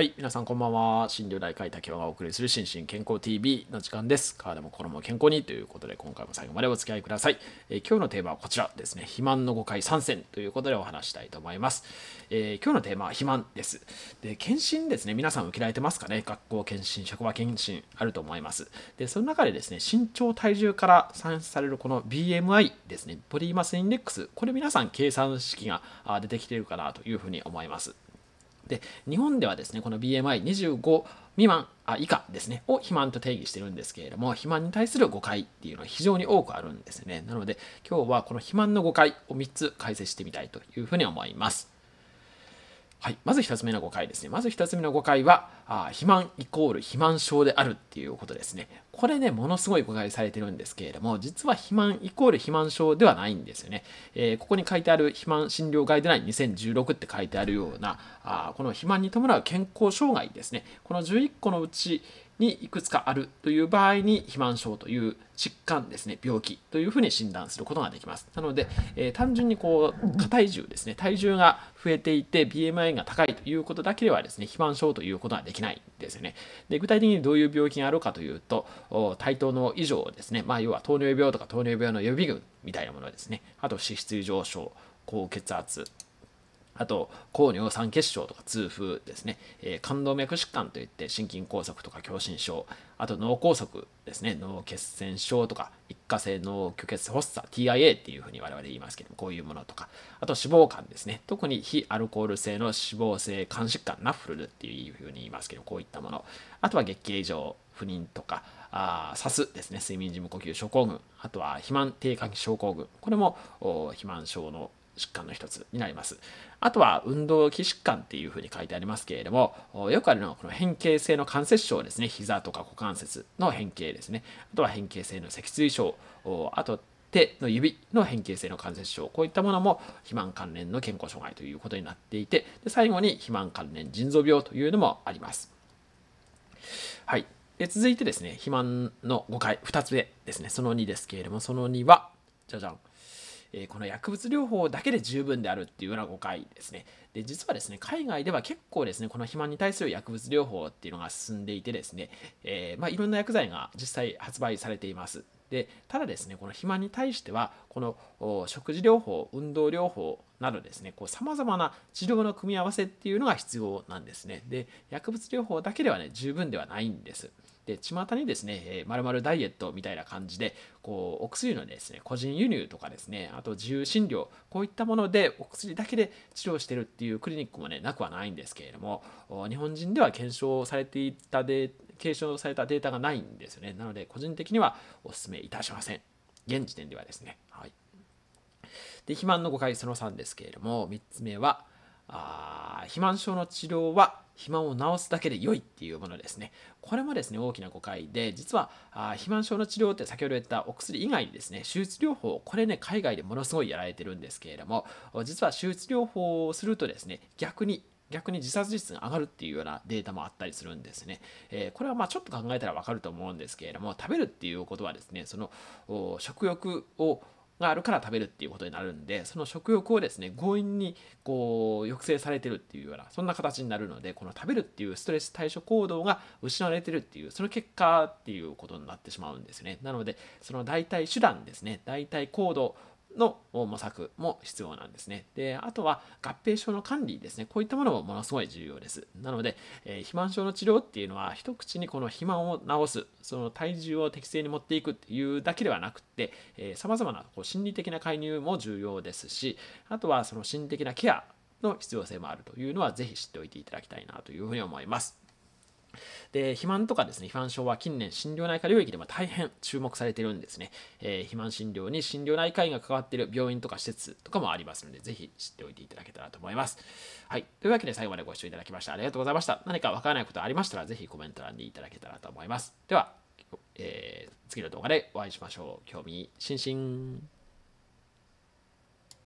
はい、皆さんこんばんは。心療内科医竹雄がお送りする心身健康 TV の時間です。体も心も健康にということで、今回も最後までお付き合いください。今日のテーマはこちらですね。肥満の誤解3選ということでお話したいと思います。今日のテーマは肥満です。で、検診ですね。皆さん受けられてますかね。学校検診、職場検診あると思います。で、その中でですね、身長体重から算出されるこの BMI ですね。ボディマスインデックス。これ皆さん計算式が出てきているかなというふうに思います。で、日本ではですね、この BMI25 未満以下ですねを肥満と定義しているんですけれども、肥満に対する誤解っていうのは非常に多くあるんですね。なので今日はこの肥満の誤解を3つ解説してみたいというふうに思います。はい、まず1つ目の誤解ですね。まず1つ目の誤解は、肥満イコール肥満症であるっていうことですね。これね、ものすごい誤解されてるんですけれども、実は肥満イコール肥満症ではないんですよね。ここに書いてある肥満診療ガイドライン2016って書いてあるような、この肥満に伴う健康障害ですね。この11個のうちにいくつかあるという場合に肥満症という疾患ですね、病気というふうに診断することができます。なので、単純にこう過体重ですね、体重が増えていて BMI が高いということだけではですね、肥満症ということはできないんですよね。で、具体的にどういう病気があるかというと、体糖の異常ですね、要は糖尿病とか糖尿病の予備群みたいなものですね、あと脂質異常症、高血圧、あと高尿酸血症とか痛風ですね、冠動脈疾患といって心筋梗塞とか狭心症、あと脳梗塞ですね、脳血栓症とか一過性脳虚血発作 TIA っていうふうに我々言いますけども、こういうものとか、あと脂肪肝ですね、特に非アルコール性の脂肪性肝疾患 NAFL っていうふうに言いますけど、こういったもの、あとは月経異常、不妊とかSAS ですね、睡眠時無呼吸症候群、あとは肥満低下期症候群、これも肥満症の疾患の一つになります。あとは運動器疾患っていうふうに書いてありますけれども、よくあるのはこの変形性の関節症ですね、膝とか股関節の変形ですね、あとは変形性の脊椎症、あと手の指の変形性の関節症、こういったものも肥満関連の健康障害ということになっていて、で、最後に肥満関連腎臓病というのもあります。はい、続いてですね、肥満の誤解2つ目ですね、その2ですけれども、その2はじゃじゃん。この薬物療法だけで十分であるっていうような誤解ですね。で、実はですね、海外では結構ですね、この肥満に対する薬物療法っていうのが進んでいてですね、いろんな薬剤が実際発売されています。で、ただですね、この肥満に対しては、この食事療法、運動療法などですね、さまざまな治療の組み合わせっていうのが必要なんですね。で、薬物療法だけではね、十分ではないんです。で、巷にですね、〇〇ダイエットみたいな感じで、お薬のですね、個人輸入とかですね、あと自由診療、こういったものでお薬だけで治療してるっていうクリニックもね、なくはないんですけれども、日本人では検証されたデータがないんですよね。なので、個人的にはお勧めいたしません。現時点ではですね。はい。で、肥満の誤解その3ですけれども、3つ目は、肥満症の治療は肥満を治すだけで良いっていうものですね。これもですね、大きな誤解で、実は肥満症の治療って先ほど言ったお薬以外にですね、手術療法、これね、海外でものすごいやられてるんですけれども、実は手術療法をするとですね、逆に自殺率が上がるっていうようなデータもあったりするんですね。これはちょっと考えたら分かると思うんですけれども、食べるっていうことはですね、その食欲があるから食べるっていうことになるんで、その食欲をですね、強引に抑制されてるっていうような、そんな形になるので、この食べるっていうストレス対処行動が失われてるっていう、その結果っていうことになってしまうんですね。なので、その代替手段ですね、代替行動の模索も必要なんですね。で、あとは合併症の管理ですね、こういったものもものすごい重要です。なので、肥満症の治療っていうのは、一口にこの肥満を治す、その体重を適正に持っていくっていうだけではなくて、さまざまな心理的な介入も重要ですし、あとはその心理的なケアの必要性もあるというのは、ぜひ知っておいていただきたいなというふうに思います。で、肥満とかですね、肥満症は近年心療内科領域でも大変注目されているんですね。肥満診療に心療内科医が関わっている病院とか施設とかもありますので、ぜひ知っておいていただけたらと思います。はい、というわけで最後までご視聴いただきましてありがとうございました。何かわからないことありましたら、ぜひコメント欄にいただけたらと思います。では、次の動画でお会いしましょう。興味津々。